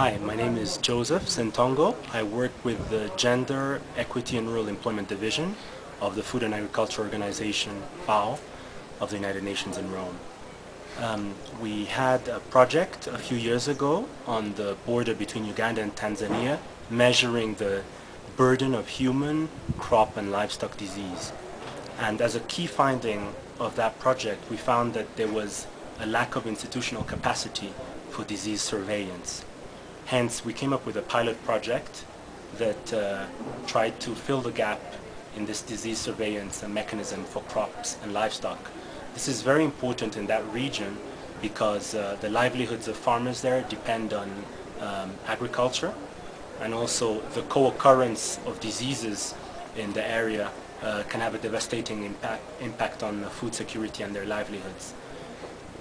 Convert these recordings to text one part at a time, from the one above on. Hi, my name is Joseph Ssentongo. I work with the Gender, Equity and Rural Employment Division of the Food and Agriculture Organization, FAO, of the United Nations in Rome. We had a project a few years ago on the border between Uganda and Tanzania measuring the burden of human, crop and livestock disease. And as a key finding of that project, we found that there was a lack of institutional capacity for disease surveillance. Hence, we came up with a pilot project that tried to fill the gap in this disease surveillance mechanism for crops and livestock. This is very important in that region because the livelihoods of farmers there depend on agriculture, and also the co-occurrence of diseases in the area can have a devastating impact on food security and their livelihoods.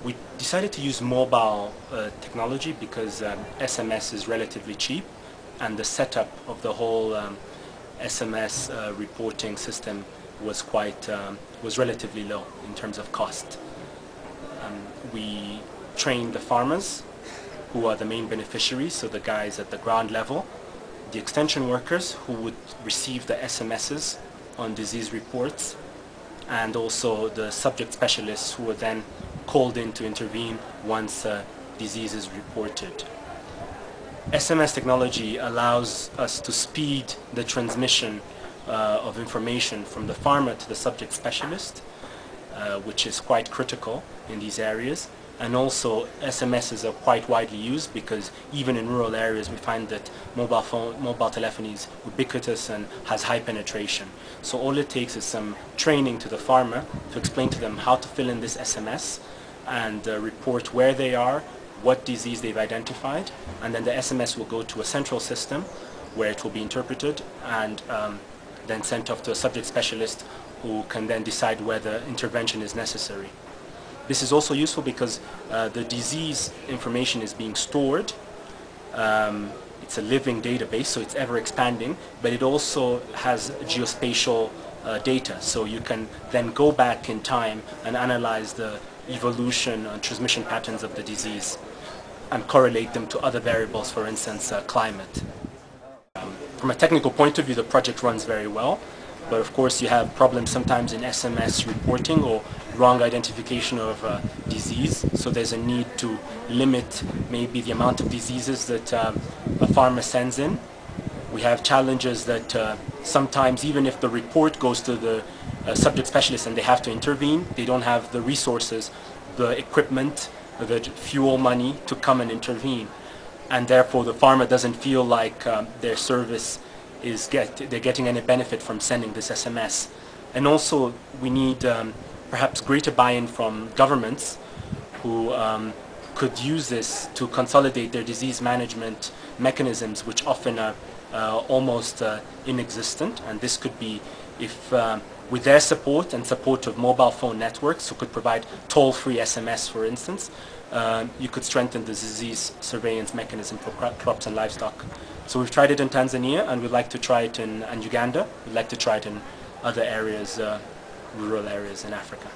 We decided to use mobile technology because SMS is relatively cheap, and the setup of the whole SMS reporting system was relatively low in terms of cost. We trained the farmers, who are the main beneficiaries, so the guys at the ground level, the extension workers who would receive the SMSs on disease reports, and also the subject specialists who were then called in to intervene once disease is reported. SMS technology allows us to speed the transmission of information from the farmer to the subject specialist, which is quite critical in these areas. And also SMSs are quite widely used because even in rural areas we find that mobile telephony is ubiquitous and has high penetration. So all it takes is some training to the farmer to explain to them how to fill in this SMS and report where they are, what disease they've identified, and then the SMS will go to a central system where it will be interpreted and then sent off to a subject specialist who can then decide whether intervention is necessary. This is also useful because the disease information is being stored. It's a living database, so it's ever expanding, but it also has geospatial data, so you can then go back in time and analyze the evolution and transmission patterns of the disease and correlate them to other variables, for instance, climate. From a technical point of view, the project runs very well, but of course you have problems sometimes in SMS reporting or wrong identification of disease, so there's a need to limit maybe the amount of diseases that a farmer sends in. We have challenges that sometimes even if the report goes to the subject specialist and they have to intervene, they don't have the resources, the equipment, the fuel money to come and intervene. And therefore the farmer doesn't feel like their service is they're getting any benefit from sending this SMS. And also we need perhaps greater buy-in from governments who could use this to consolidate their disease management mechanisms, which often are almost inexistent. And this could be if with their support and support of mobile phone networks who could provide toll-free SMS, for instance, you could strengthen the disease surveillance mechanism for crops and livestock. So we've tried it in Tanzania, and we'd like to try it in Uganda. We'd like to try it in other areas, rural areas in Africa.